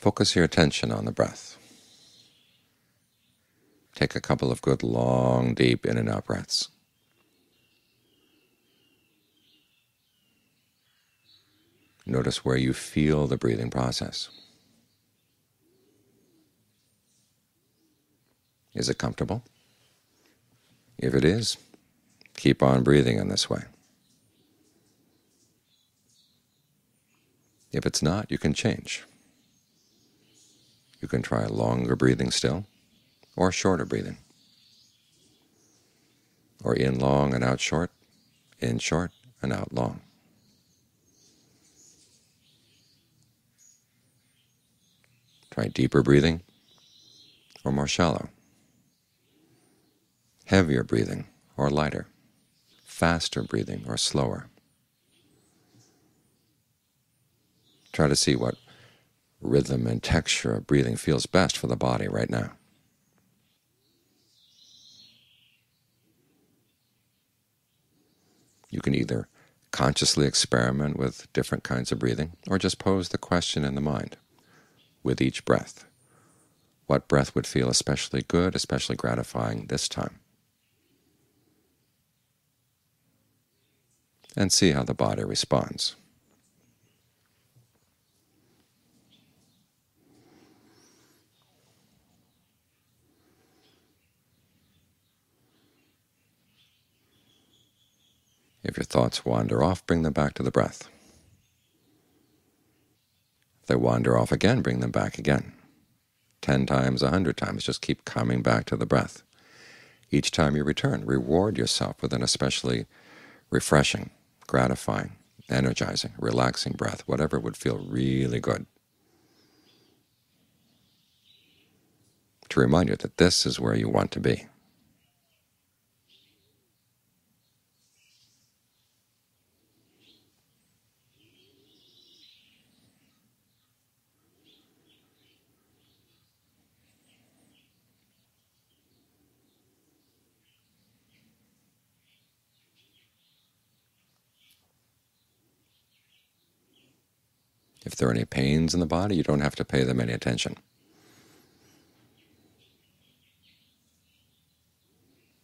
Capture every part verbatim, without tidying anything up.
Focus your attention on the breath. Take a couple of good, long, deep in and out breaths. Notice where you feel the breathing process. Is it comfortable? If it is, keep on breathing in this way. If it's not, you can change. You can try longer breathing still, or shorter breathing, or in long and out short, in short and out long. Try deeper breathing, or more shallow, heavier breathing, or lighter, faster breathing, or slower. Try to see what rhythm and texture of breathing feels best for the body right now. You can either consciously experiment with different kinds of breathing, or just pose the question in the mind with each breath. What breath would feel especially good, especially gratifying this time? And see how the body responds. If your thoughts wander off, bring them back to the breath. If they wander off again, bring them back again. Ten times, a hundred times, just keep coming back to the breath. Each time you return, reward yourself with an especially refreshing, gratifying, energizing, relaxing breath, whatever would feel really good. To remind you that this is where you want to be. If there are any pains in the body, you don't have to pay them any attention.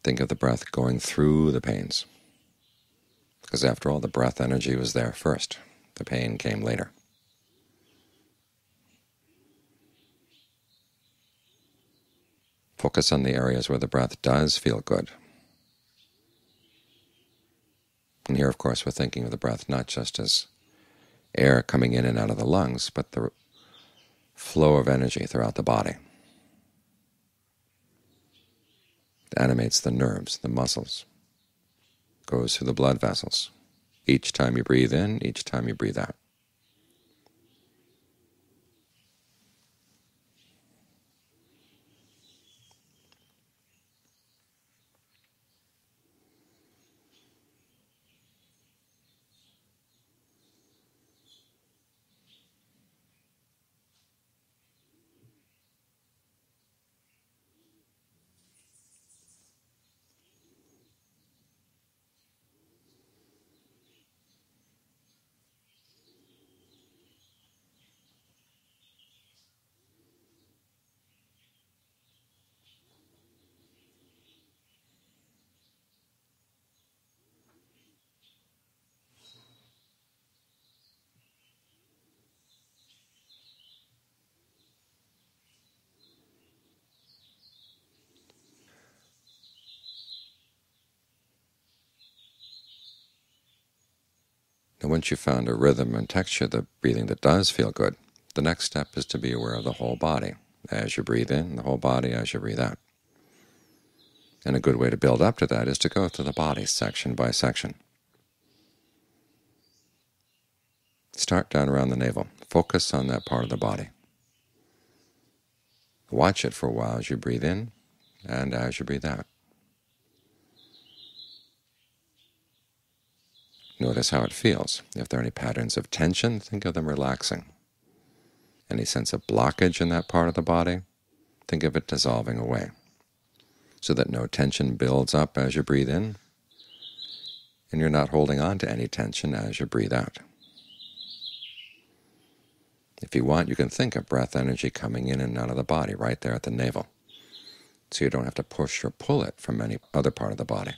Think of the breath going through the pains, because after all, the breath energy was there first. The pain came later. Focus on the areas where the breath does feel good. And here, of course, we're thinking of the breath not just as air coming in and out of the lungs, but the flow of energy throughout the body. It animates the nerves, the muscles, goes through the blood vessels, each time you breathe in, each time you breathe out. And once you've found a rhythm and texture, the breathing that does feel good, the next step is to be aware of the whole body. As you breathe in, the whole body as you breathe out. And a good way to build up to that is to go through the body section by section. Start down around the navel. Focus on that part of the body. Watch it for a while as you breathe in and as you breathe out. Notice how it feels. If there are any patterns of tension, think of them relaxing. Any sense of blockage in that part of the body, think of it dissolving away, so that no tension builds up as you breathe in, and you're not holding on to any tension as you breathe out. If you want, you can think of breath energy coming in and out of the body right there at the navel, so you don't have to push or pull it from any other part of the body.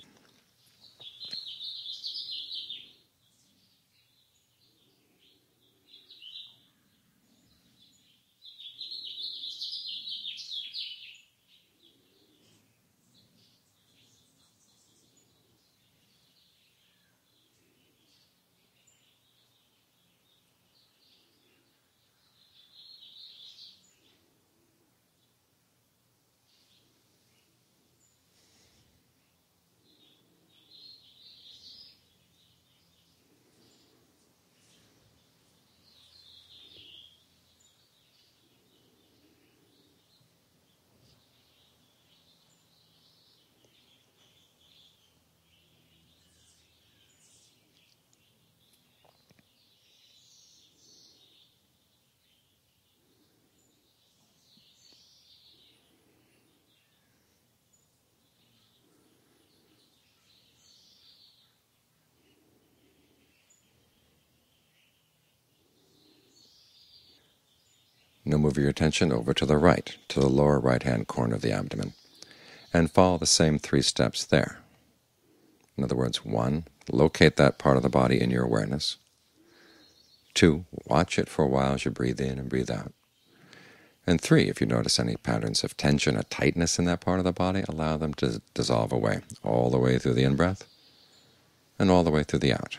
Now move your attention over to the right, to the lower right-hand corner of the abdomen, and follow the same three steps there. In other words, one, locate that part of the body in your awareness. Two, watch it for a while as you breathe in and breathe out. And three, if you notice any patterns of tension or tightness in that part of the body, allow them to dissolve away, all the way through the in-breath and all the way through the out.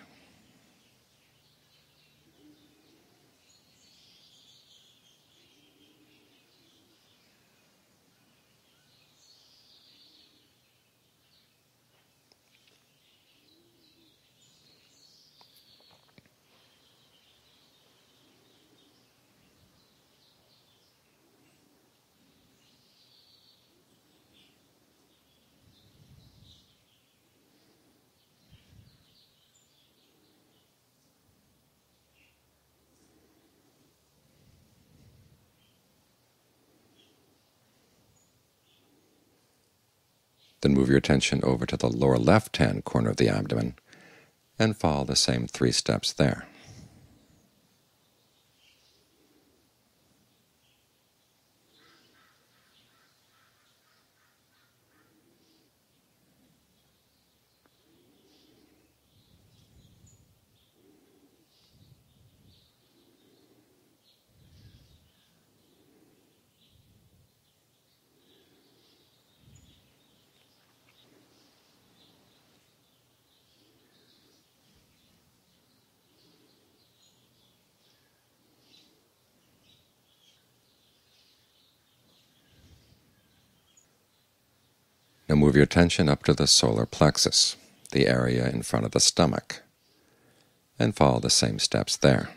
Then move your attention over to the lower left-hand corner of the abdomen and follow the same three steps there. Now move your attention up to the solar plexus, the area in front of the stomach, and follow the same steps there.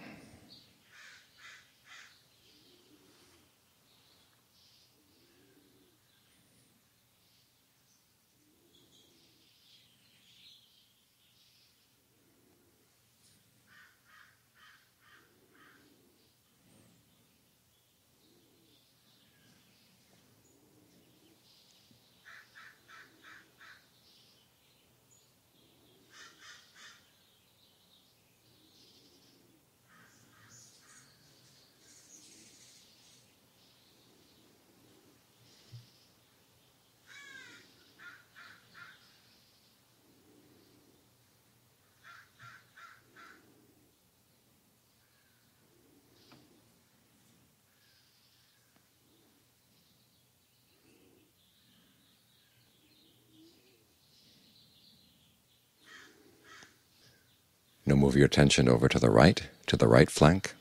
Now move your attention over to the right, to the right flank.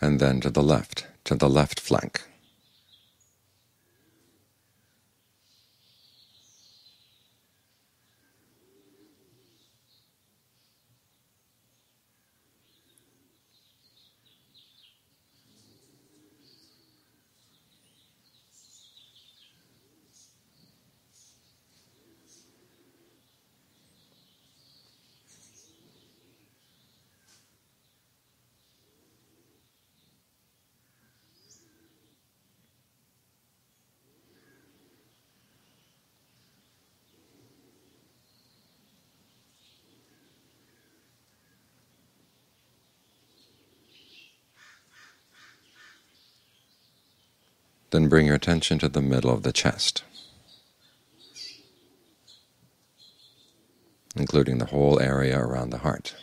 And then to the left, to the left flank. Then bring your attention to the middle of the chest, including the whole area around the heart.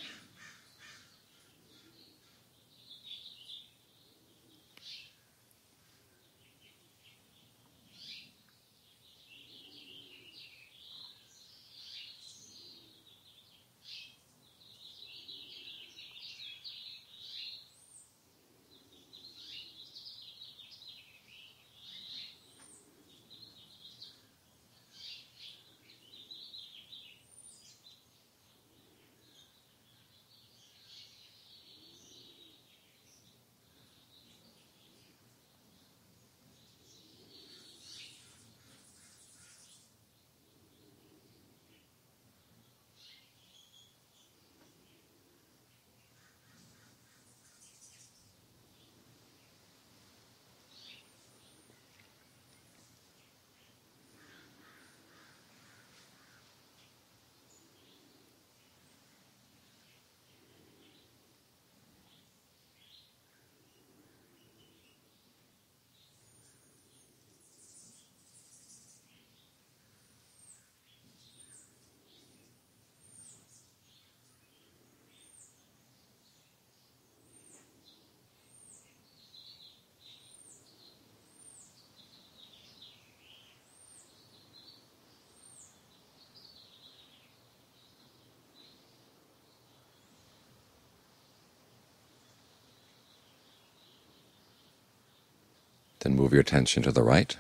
Then move your attention to the right,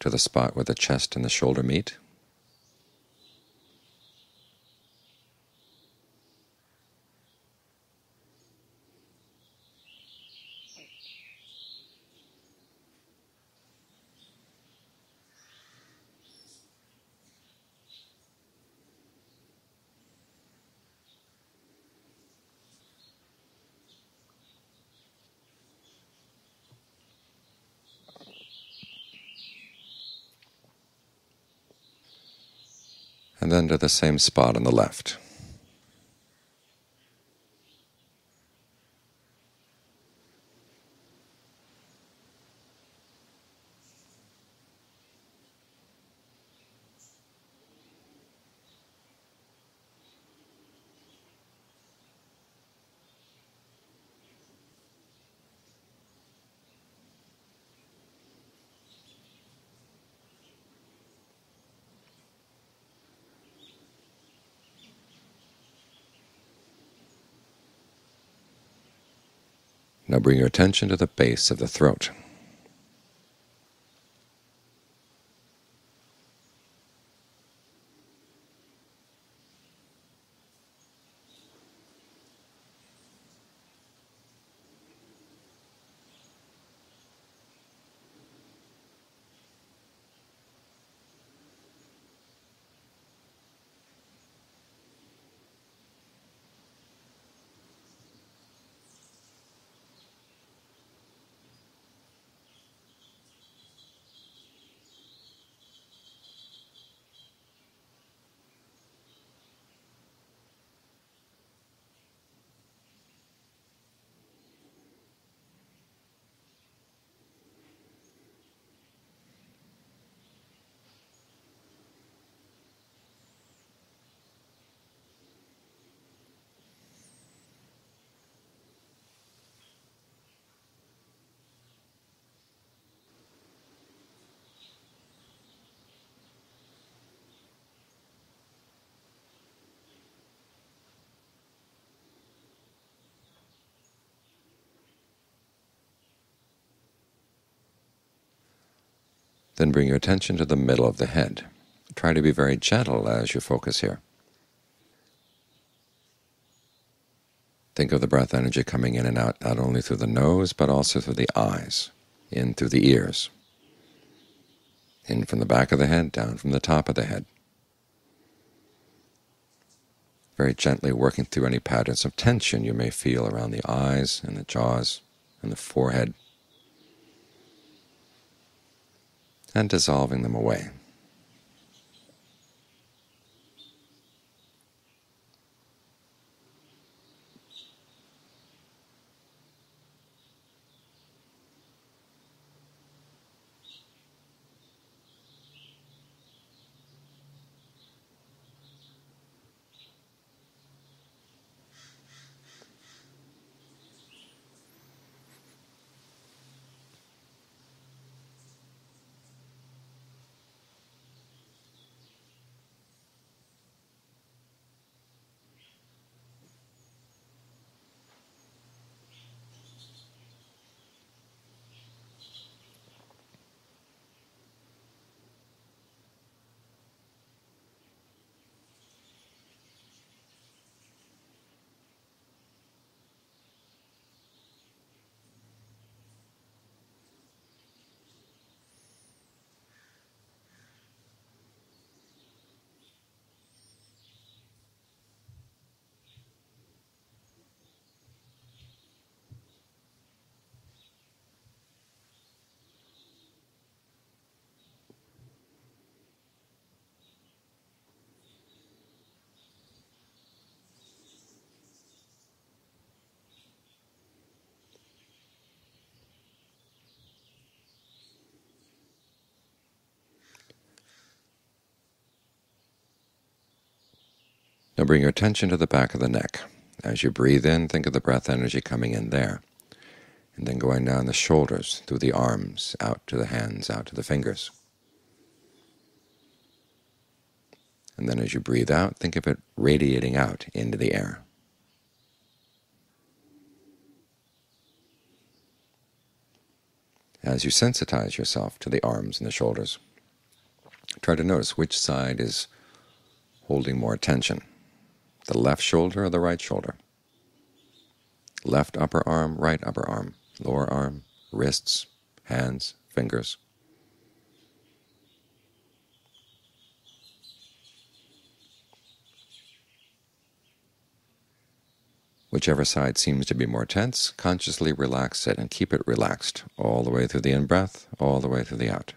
to the spot where the chest and the shoulder meet. And then to the same spot on the left. Now bring your attention to the base of the throat. Then bring your attention to the middle of the head. Try to be very gentle as you focus here. Think of the breath energy coming in and out, not only through the nose, but also through the eyes, in through the ears, in from the back of the head, down from the top of the head. Very gently working through any patterns of tension you may feel around the eyes and the jaws and the forehead, and dissolving them away. Now bring your attention to the back of the neck. As you breathe in, think of the breath energy coming in there, and then going down the shoulders, through the arms, out to the hands, out to the fingers. And then as you breathe out, think of it radiating out into the air. As you sensitize yourself to the arms and the shoulders, try to notice which side is holding more tension, the left shoulder or the right shoulder, left upper arm, right upper arm, lower arm, wrists, hands, fingers. Whichever side seems to be more tense, consciously relax it and keep it relaxed all the way through the in-breath, all the way through the out.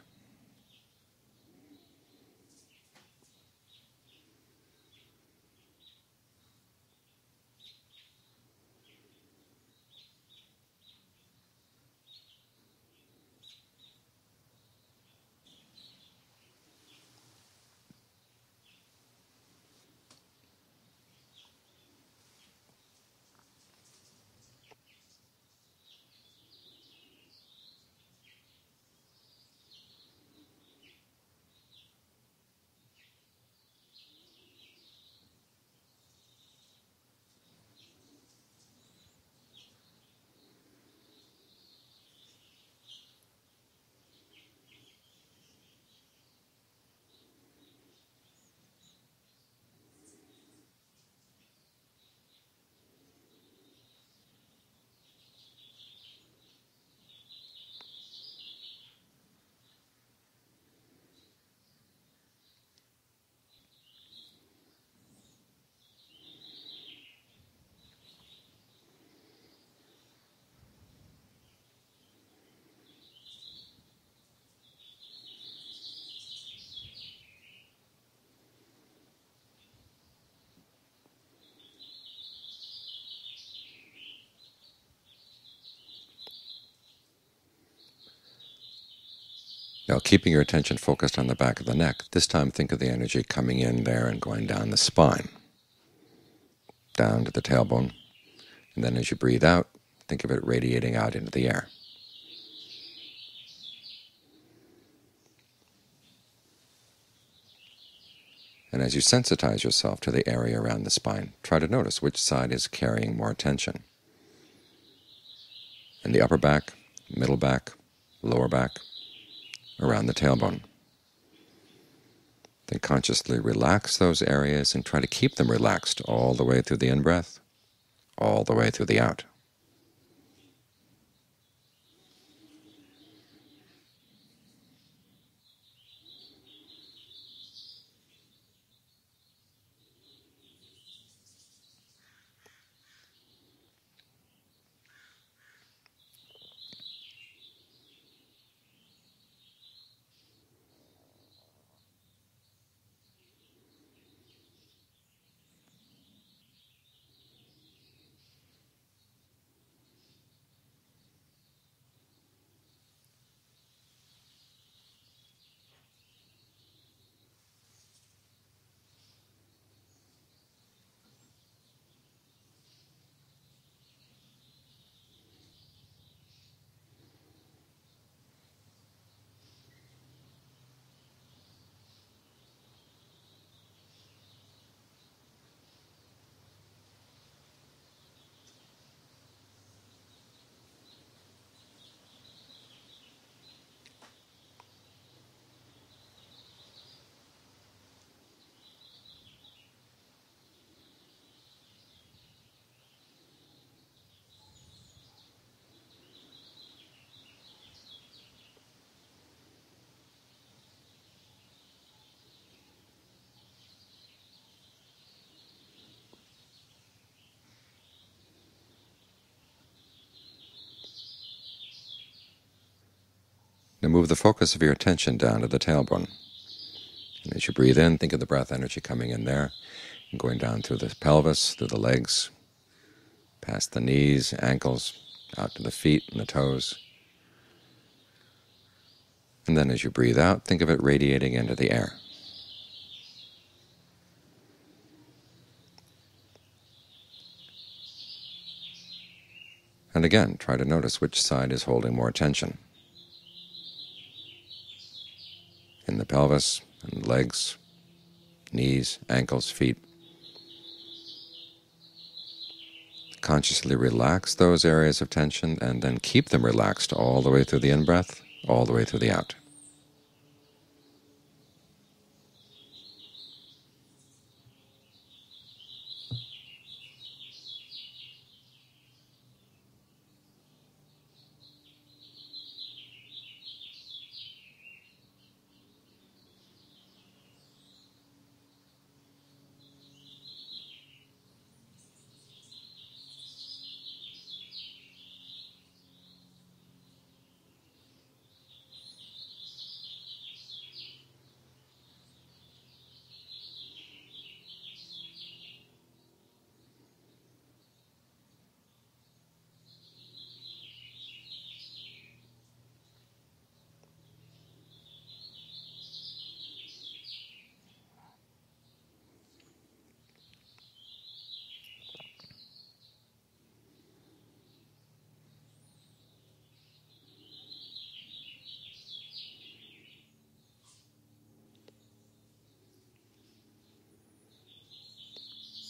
Now, keeping your attention focused on the back of the neck, this time think of the energy coming in there and going down the spine, down to the tailbone, and then as you breathe out, think of it radiating out into the air. And as you sensitize yourself to the area around the spine, try to notice which side is carrying more tension. In the upper back, middle back, lower back, around the tailbone. Then consciously relax those areas and try to keep them relaxed all the way through the in-breath, all the way through the out. Now move the focus of your attention down to the tailbone. And as you breathe in, think of the breath energy coming in there, and going down through the pelvis, through the legs, past the knees, ankles, out to the feet and the toes. And then as you breathe out, think of it radiating into the air. And again, try to notice which side is holding more tension. In the pelvis, and legs, knees, ankles, feet. Consciously relax those areas of tension, and then keep them relaxed all the way through the in-breath, all the way through the out.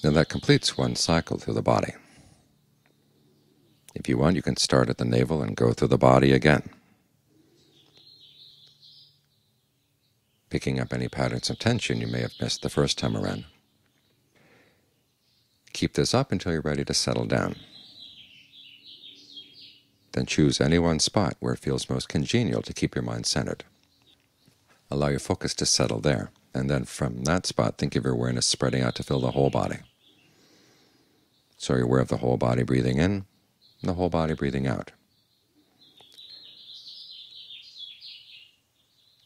Now that completes one cycle through the body. If you want, you can start at the navel and go through the body again, picking up any patterns of tension you may have missed the first time around. Keep this up until you're ready to settle down. Then choose any one spot where it feels most congenial to keep your mind centered. Allow your focus to settle there, and then from that spot think of your awareness spreading out to fill the whole body. So you're aware of the whole body breathing in, and the whole body breathing out.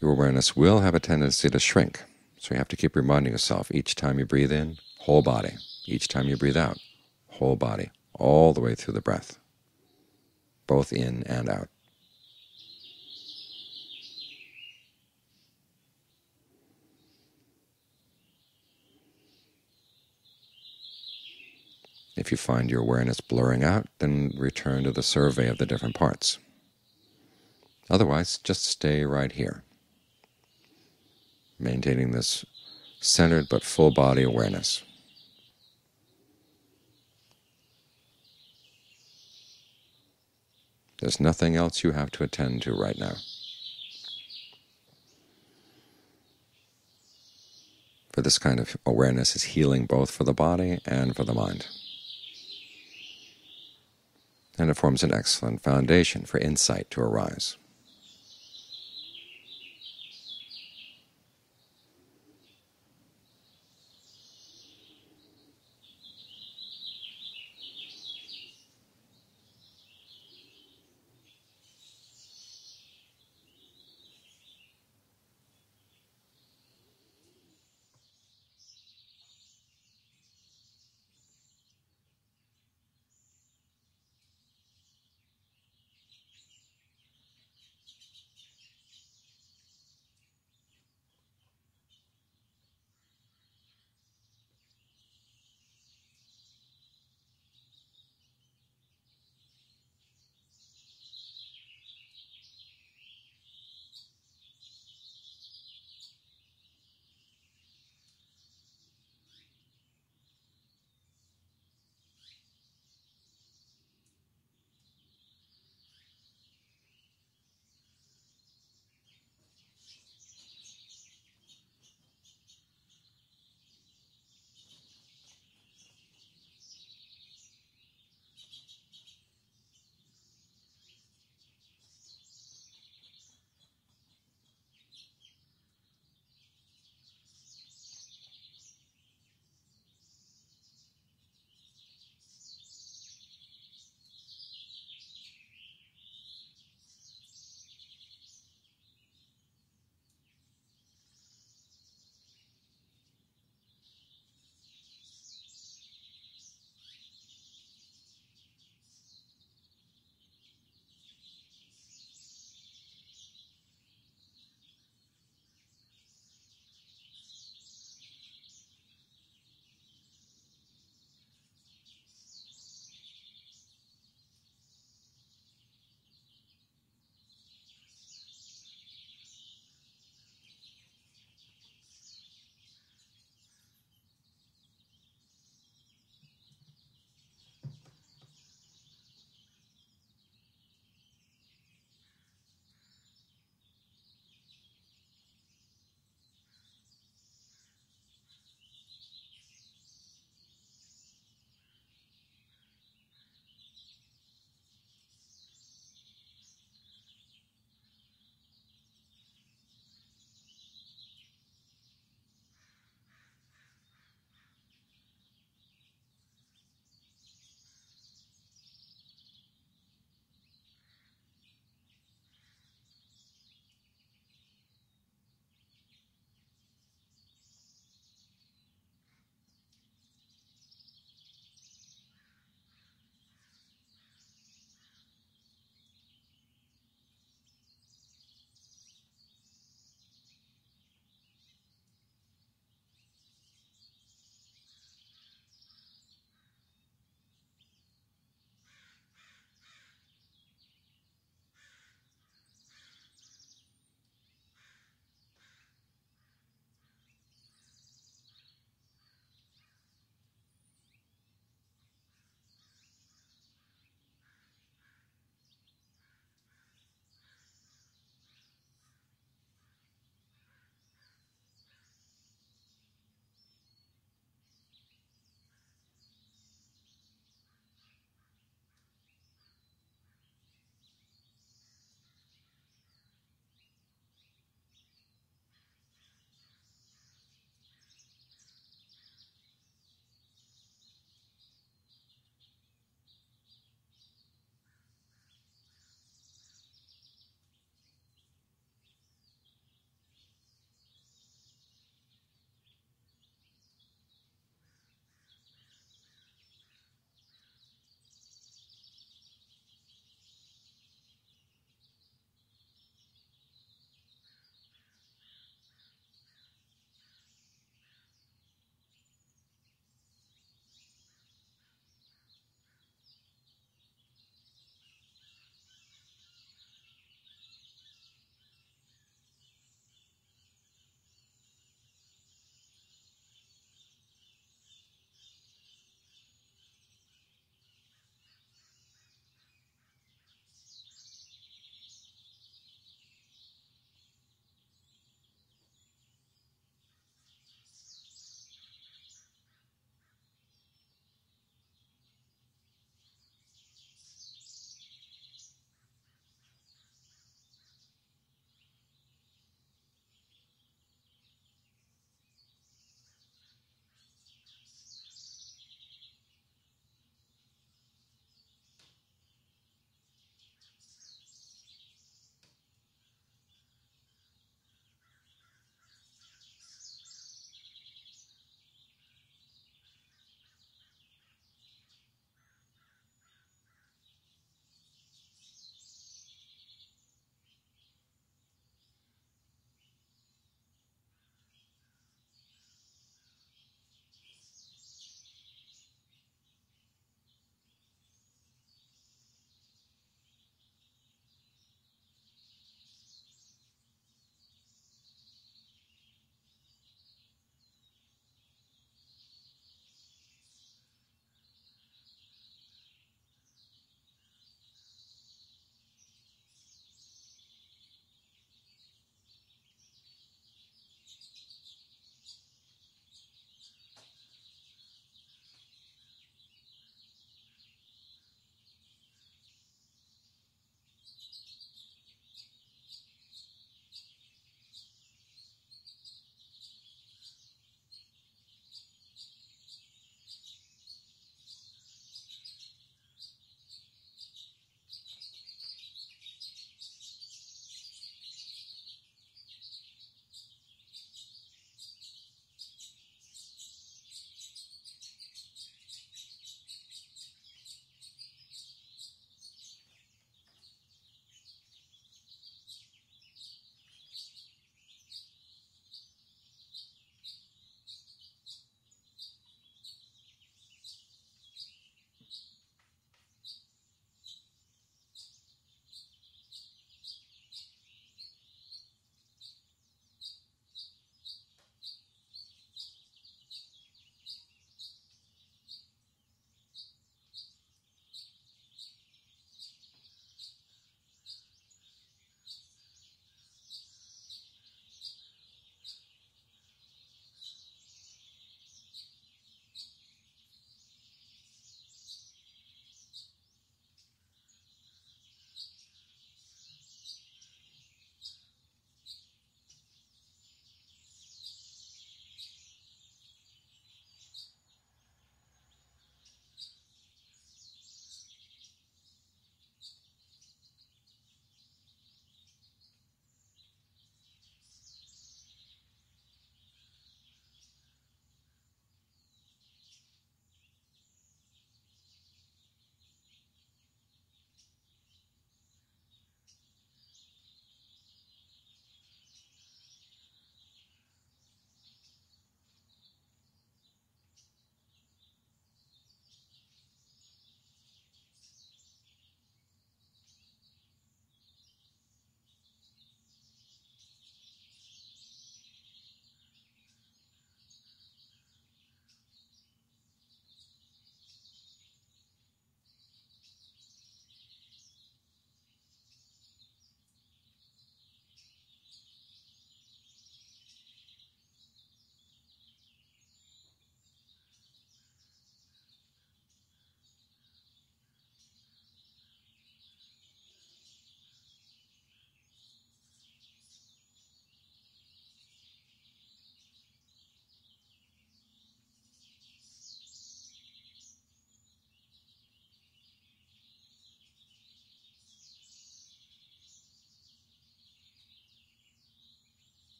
Your awareness will have a tendency to shrink, so you have to keep reminding yourself each time you breathe in, whole body, each time you breathe out, whole body, all the way through the breath, both in and out. If you find your awareness blurring out, then return to the survey of the different parts. Otherwise, just stay right here, maintaining this centered but full-body awareness. There's nothing else you have to attend to right now. For this kind of awareness is healing both for the body and for the mind. And it forms an excellent foundation for insight to arise.